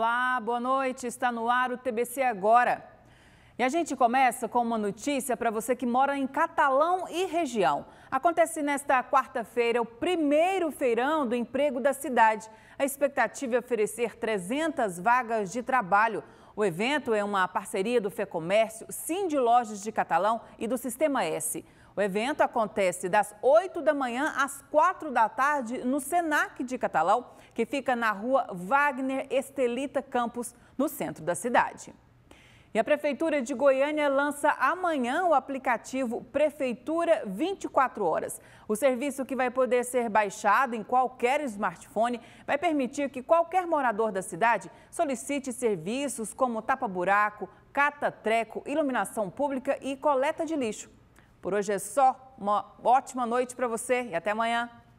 Olá, boa noite. Está no ar o TBC Agora. E a gente começa com uma notícia para você que mora em Catalão e região. Acontece nesta quarta-feira o primeiro feirão do emprego da cidade. A expectativa é oferecer 300 vagas de trabalho. O evento é uma parceria do Fecomércio, Lojas de Catalão e do Sistema S. O evento acontece das 8 da manhã às 4 da tarde no Senac de Catalão, que fica na rua Wagner Estelita Campos, no centro da cidade. E a Prefeitura de Goiânia lança amanhã o aplicativo Prefeitura 24 Horas. O serviço, que vai poder ser baixado em qualquer smartphone, vai permitir que qualquer morador da cidade solicite serviços como tapa-buraco, cata-treco, iluminação pública e coleta de lixo. Por hoje é só. Uma ótima noite para você e até amanhã.